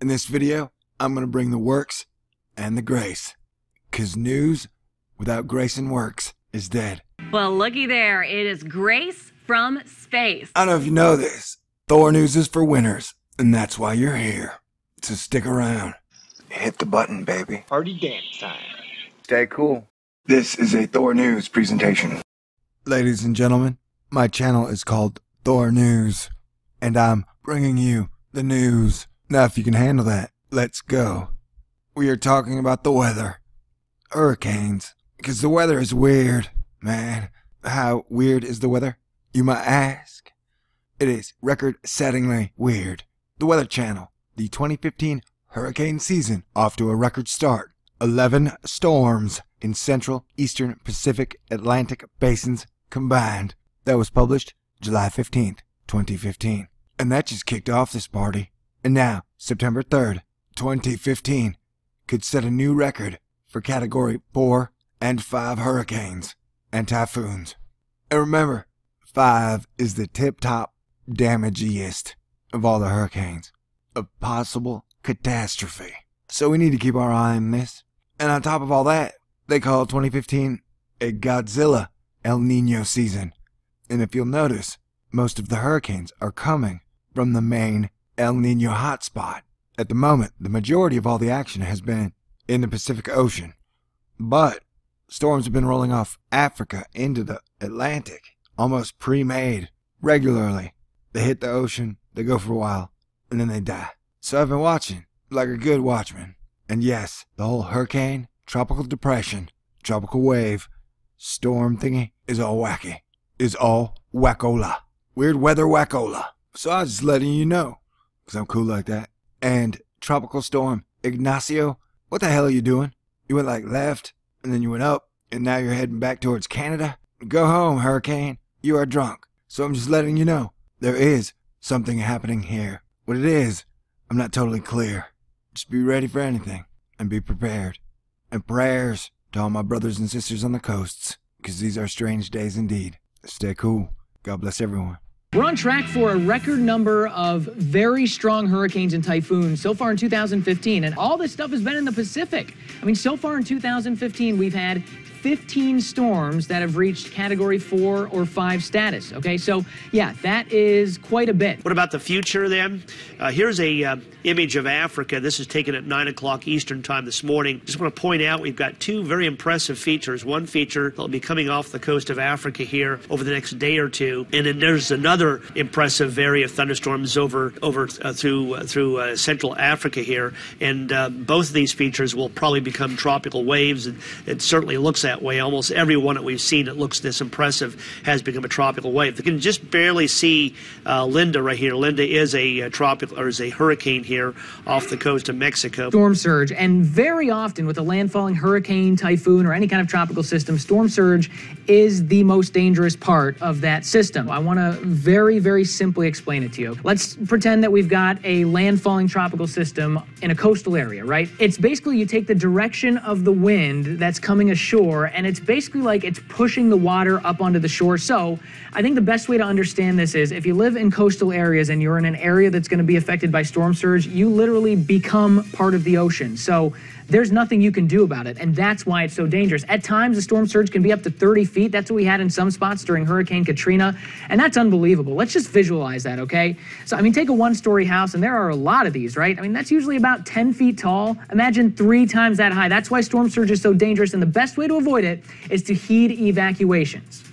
In this video, I'm going to bring the works and the grace, because news without grace and works is dead. Well, looky there. It is grace from space. I don't know if you know this. Thor News is for winners, and that's why you're here. So stick around. Hit the button, baby. Party dance time. Stay cool. This is a Thor News presentation. Ladies and gentlemen, my channel is called Thor News, and I'm bringing you the news. Now, if you can handle that, let's go. We are talking about the weather. Hurricanes. Because the weather is weird, man. How weird is the weather, you might ask? It is record-settingly weird. The Weather Channel. The 2015 hurricane season off to a record start. 11 storms in central, eastern, Pacific, Atlantic basins combined. That was published July 15th, 2015. And that just kicked off this party. And now, September 3rd, 2015, could set a new record for Category 4 and 5 hurricanes and typhoons. And remember, 5 is the tip-top damagiest of all the hurricanes. A possible catastrophe. So we need to keep our eye on this. And on top of all that, they call 2015 a Godzilla El Niño season. And if you'll notice, most of the hurricanes are coming from the main El Nino hotspot. At the moment, the majority of all the action has been in the Pacific Ocean, but storms have been rolling off Africa into the Atlantic, almost pre-made, regularly. They hit the ocean, they go for a while, and then they die. So I've been watching, like a good watchman. And yes, the whole hurricane, tropical depression, tropical wave, storm thingy is all wacky. Is all wackola. Weird weather wackola. So I was just letting you know, because I'm cool like that. And Tropical Storm Ignacio, what the hell are you doing? You went like left, and then you went up, and now you're heading back towards Canada? Go home, hurricane. You are drunk. So I'm just letting you know, there is something happening here. What it is, I'm not totally clear. Just be ready for anything, and be prepared. And prayers to all my brothers and sisters on the coasts, because these are strange days indeed. Stay cool. God bless everyone. We're on track for a record number of very strong hurricanes and typhoons so far in 2015, and all this stuff has been in the Pacific. I mean, so far in 2015, we've had 15 storms that have reached Category 4 or 5 status, okay? So, yeah, that is quite a bit. What about the future, then? Here's a image of Africa. This is taken at 9 o'clock Eastern time this morning. Just want to point out we've got two very impressive features. One feature that will be coming off the coast of Africa here over the next day or two, and then there's another impressive area of thunderstorms through Central Africa here, and both of these features will probably become tropical waves, and it certainly looks that way. Almost every one that we've seen that looks this impressive has become a tropical wave. You can just barely see Linda right here. Linda is a hurricane here off the coast of Mexico. Storm surge, and very often with a landfalling hurricane, typhoon, or any kind of tropical system, storm surge is the most dangerous part of that system. I want to very, very simply explain it to you. Let's pretend that we've got a landfalling tropical system in a coastal area, right? It's basically you take the direction of the wind that's coming ashore, and it's basically like it's pushing the water up onto the shore. So I think the best way to understand this is if you live in coastal areas and you're in an area that's going to be affected by storm surge, you literally become part of the ocean. So there's nothing you can do about it, and that's why it's so dangerous. At times, the storm surge can be up to 30 feet. That's what we had in some spots during Hurricane Katrina, and that's unbelievable. Let's just visualize that, okay? So, I mean, take a one-story house, and there are a lot of these, right? I mean, that's usually about 10 feet tall. Imagine 3 times that high. That's why storm surge is so dangerous, and the best way to avoid it is to heed evacuations.